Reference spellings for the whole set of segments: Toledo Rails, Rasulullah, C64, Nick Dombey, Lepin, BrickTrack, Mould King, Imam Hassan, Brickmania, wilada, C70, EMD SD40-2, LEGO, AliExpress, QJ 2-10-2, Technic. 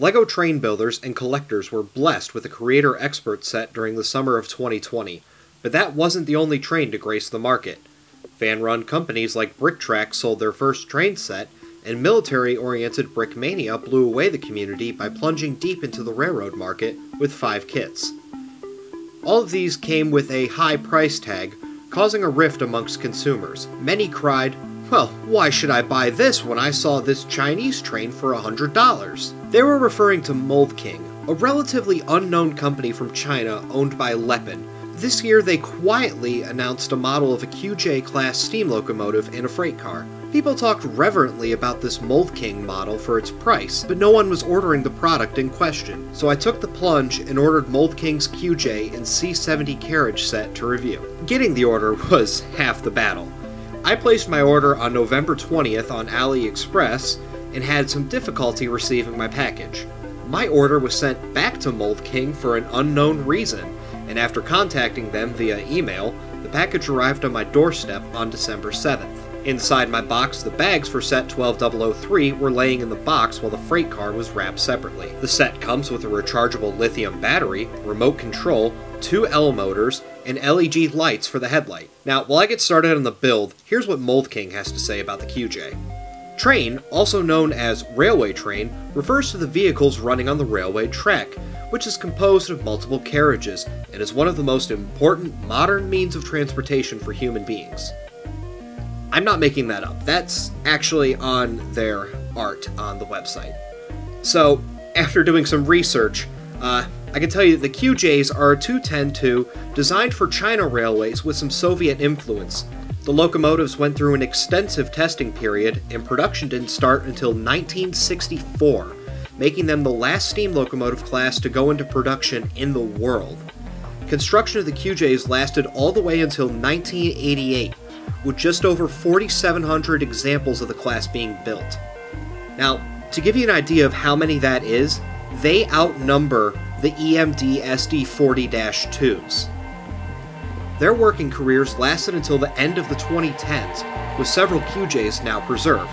LEGO train builders and collectors were blessed with a Creator Expert set during the summer of 2020, but that wasn't the only train to grace the market. Fan-run companies like BrickTrack sold their first train set, and military-oriented Brickmania blew away the community by plunging deep into the railroad market with 5 kits. All of these came with a high price tag, causing a rift amongst consumers. Many cried, "Well, why should I buy this when I saw this Chinese train for $100? They were referring to Mould King, a relatively unknown company from China owned by Lepin. This year they quietly announced a model of a QJ class steam locomotive and a freight car. People talked reverently about this Mould King model for its price, but no one was ordering the product in question, so I took the plunge and ordered Mould King's QJ and C70 carriage set to review. Getting the order was half the battle. I placed my order on November 20th on AliExpress and had some difficulty receiving my package. My order was sent back to Mould King for an unknown reason, and after contacting them via email, the package arrived on my doorstep on December 7th. Inside my box, the bags for set 12003 were laying in the box while the freight car was wrapped separately. The set comes with a rechargeable lithium battery, remote control, 2 L motors, and LED lights for the headlight. Now, while I get started on the build, here's what Mould King has to say about the QJ. Train, also known as railway train, refers to the vehicles running on the railway track, which is composed of multiple carriages and is one of the most important modern means of transportation for human beings. I'm not making that up. That's actually on their art on the website. So, after doing some research, I can tell you that the QJs are a 2-10-2 designed for China railways with some Soviet influence. The locomotives went through an extensive testing period, and production didn't start until 1964. Making them the last steam locomotive class to go into production in the world. Construction of the QJs lasted all the way until 1988, with just over 4,700 examples of the class being built. Now, to give you an idea of how many that is, they outnumber the EMD SD40-2s. Their working careers lasted until the end of the 2010s, with several QJs now preserved.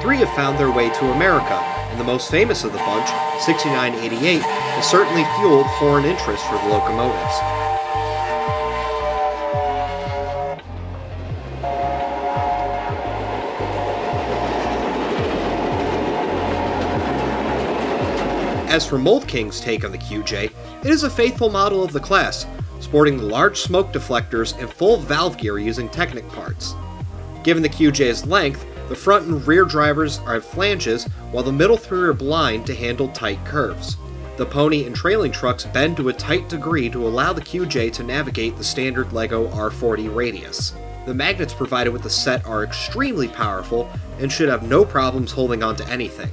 3 have found their way to America, and the most famous of the bunch, 6988, has certainly fueled foreign interest for the locomotives. As for Mould King's take on the QJ, it is a faithful model of the class, sporting the large smoke deflectors and full valve gear using Technic parts. Given the QJ's length, the front and rear drivers are flanges, while the middle 3 are blind to handle tight curves. The pony and trailing trucks bend to a tight degree to allow the QJ to navigate the standard LEGO R40 radius. The magnets provided with the set are extremely powerful and should have no problems holding onto anything.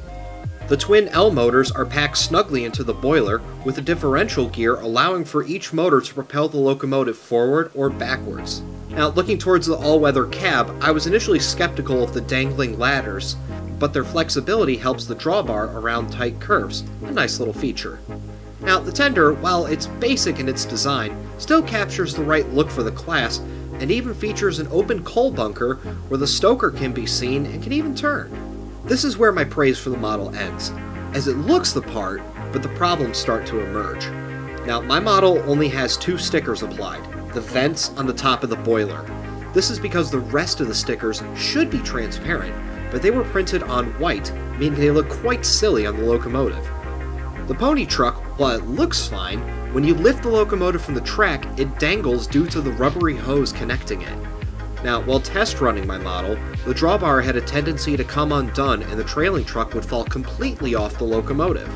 The twin L motors are packed snugly into the boiler, with a differential gear allowing for each motor to propel the locomotive forward or backwards. Now, looking towards the all-weather cab, I was initially skeptical of the dangling ladders, but their flexibility helps the drawbar around tight curves, a nice little feature. Now, the tender, while it's basic in its design, still captures the right look for the class, and even features an open coal bunker where the stoker can be seen and can even turn. This is where my praise for the model ends, as it looks the part, but the problems start to emerge. Now, my model only has 2 stickers applied. The vents on the top of the boiler. This is because the rest of the stickers should be transparent, but they were printed on white, meaning they look quite silly on the locomotive. The pony truck, while it looks fine, when you lift the locomotive from the track, it dangles due to the rubbery hose connecting it. Now, while test running my model, the drawbar had a tendency to come undone and the trailing truck would fall completely off the locomotive.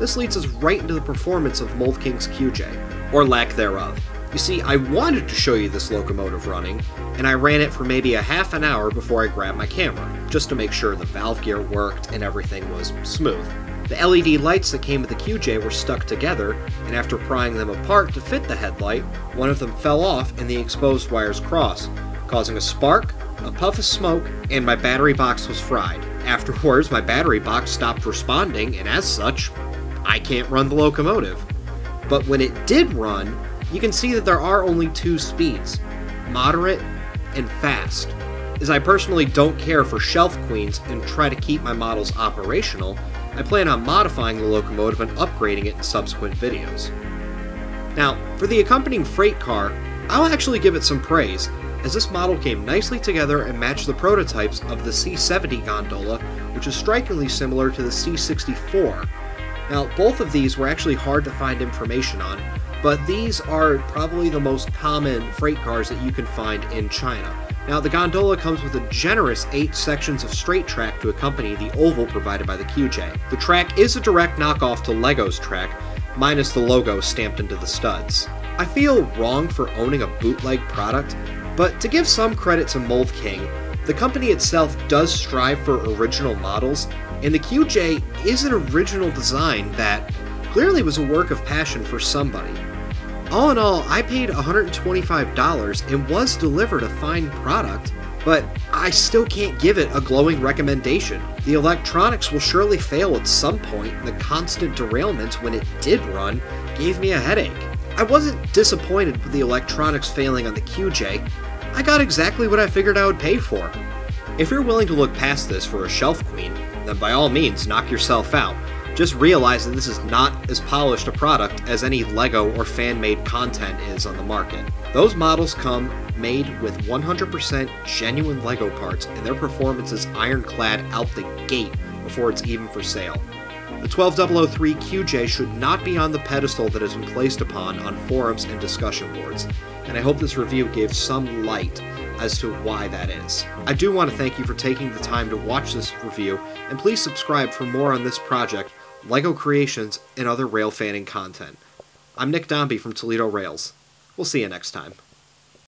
This leads us right into the performance of Mould King's QJ, or lack thereof. You see, I wanted to show you this locomotive running, and I ran it for maybe a half an hour before I grabbed my camera, just to make sure the valve gear worked and everything was smooth. The LED lights that came with the QJ were stuck together, and after prying them apart to fit the headlight, one of them fell off and the exposed wires crossed, causing a spark, a puff of smoke, and my battery box was fried. Afterwards, my battery box stopped responding, and as such, I can't run the locomotive. But when it did run, you can see that there are only 2 speeds, moderate and fast, as I personally don't care for shelf queens and try to keep my models operational, I plan on modifying the locomotive and upgrading it in subsequent videos. Now, for the accompanying freight car, I'll actually give it some praise, as this model came nicely together and matched the prototypes of the C70 gondola, which is strikingly similar to the C64. Now, both of these were actually hard to find information on, but these are probably the most common freight cars that you can find in China. Now, the gondola comes with a generous 8 sections of straight track to accompany the oval provided by the QJ. The track is a direct knockoff to LEGO's track, minus the logo stamped into the studs. I feel wrong for owning a bootleg product, but to give some credit to Mould King, the company itself does strive for original models, and the QJ is an original design that clearly was a work of passion for somebody. All in all, I paid $125 and was delivered a fine product, but I still can't give it a glowing recommendation. The electronics will surely fail at some point, and the constant derailments when it did run gave me a headache. I wasn't disappointed with the electronics failing on the QJ. I got exactly what I figured I would pay for. If you're willing to look past this for a shelf queen, then by all means knock yourself out. Just realize that this is not as polished a product as any LEGO or fan-made content is on the market. Those models come made with 100% genuine LEGO parts, and their performance is ironclad out the gate before it's even for sale. The 12003 QJ should not be on the pedestal that has been placed upon on forums and discussion boards, and I hope this review gives some light as to why that is. I do want to thank you for taking the time to watch this review, and please subscribe for more on this project, LEGO creations, and other rail fanning content. I'm Nick Dombey from Toledo Rails. We'll see you next time.